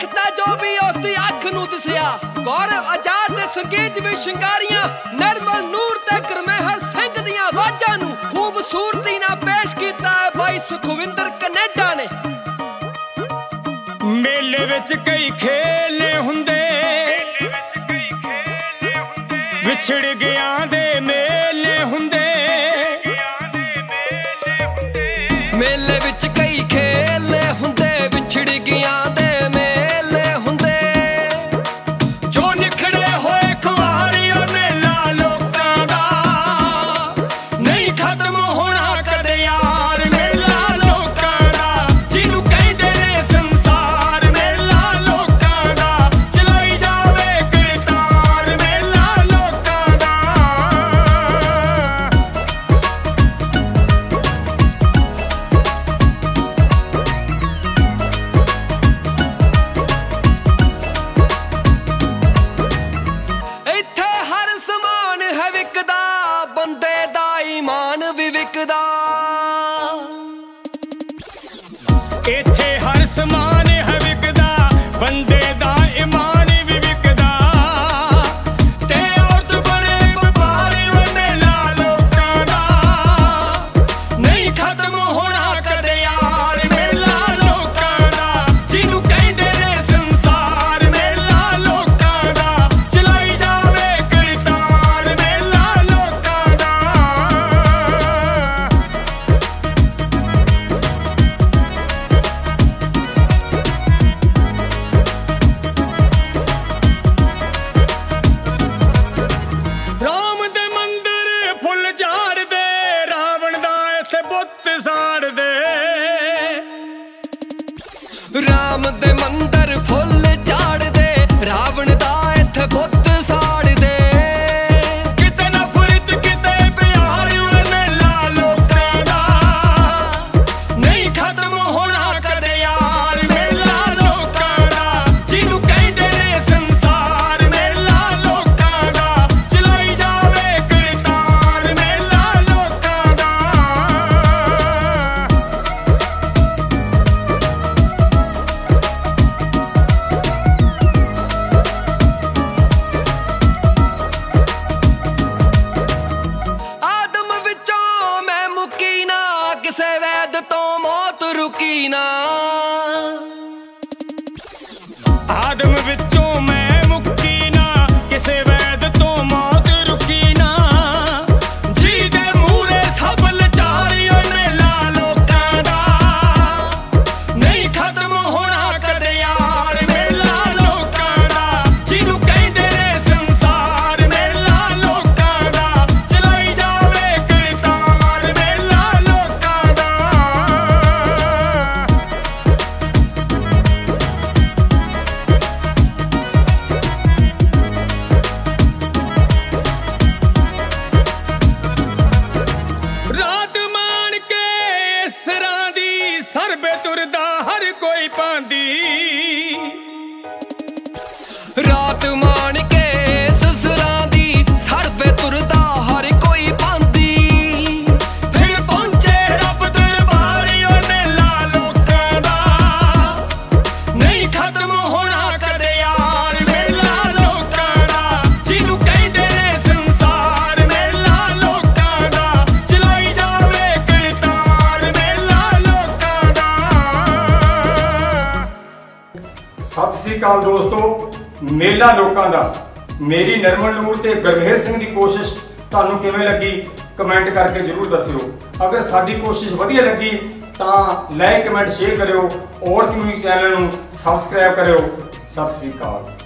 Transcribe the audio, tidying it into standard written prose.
देखता जो भी उसकी अख नू दिसिया। गौरव आजाद के संगीत में शिंगारियां निर्मल नूर ते गुरमेहर सिंह दी आवाजां नू खूबसूरती नाल पेश कीता है भाई सुखविंदर कनेडा ने। मेले विच कई खेल हुंदे विछड़ गया दे मेले हुंदे। मेले विच कई खेल हुंदे विछड़ गया दे मेले हुंदे। जो निखड़े होए खुआरियो मेला लोकां दा नहीं खत्म होना कदे यार। मेला लोकां दा जिनू कहंदे ने संसार। मेला लोकां दा चलाई जावे करतार। मेला लोकां दा इत्थे हर समान है विकदा बंदे दा ईमान भी विकदा। ते औरत बने व्यापारी मेला लोकां दा नहीं खत्म होना कदे यार। मेला लोकां दा जिनू कहंदे ने संसार। मेला लोकां दा चलाई जावे करतार। मेला लोकां दा राम दे मंदर फुल झाड़ दे रावण दा इत्थे बुत साड़ दे। किते नफरत किते प्यार मेला लोकां दा नहीं खत्म होना कदे यार। मेला लोकां दा जिनू कहंदे ने संसार। मेला लोकां दा चलाई जावे करतार। मेला लोकां दा रुकी ना। आदम विचों मैं मुक्की ना किसे वैद तो मौत रुकी ना। जी दे मूरे सब लचारियो मेला लोकां दा नहीं खत्म होना कदे यार। मेला लोकां दा जिनू कहंदे ने संसार। मेला लोकां दा चलाई जावे करतार। मेला लोकां दा सरबे तुरदा हर कोई पांदी। रात मान के ससरां दी सरबे तुरदा हर कोई पांदी। फिर पहुंचे रब दरबार मेला लोकां दा नहीं खत्म होना कदे यार। मेला लोकां दा जिनू कहंदे ने संसार। मेला लोकां दा चलाई जावे करतार। मेला लोकां दा। सत श्री अकाल दोस्तों, मेला लोकां दा मेरी निर्मल नूर ते गुरमेहर सिंह दी कोशिश तुहानू किवें लगी कमेंट करके जरूर दस्सियो। अगर साडी कोशिश वधिया लगी तां लाइक कमेंट शेयर करियो और म्यूजिक चैनल नू सबसक्राइब करियो। सत श्री अकाल।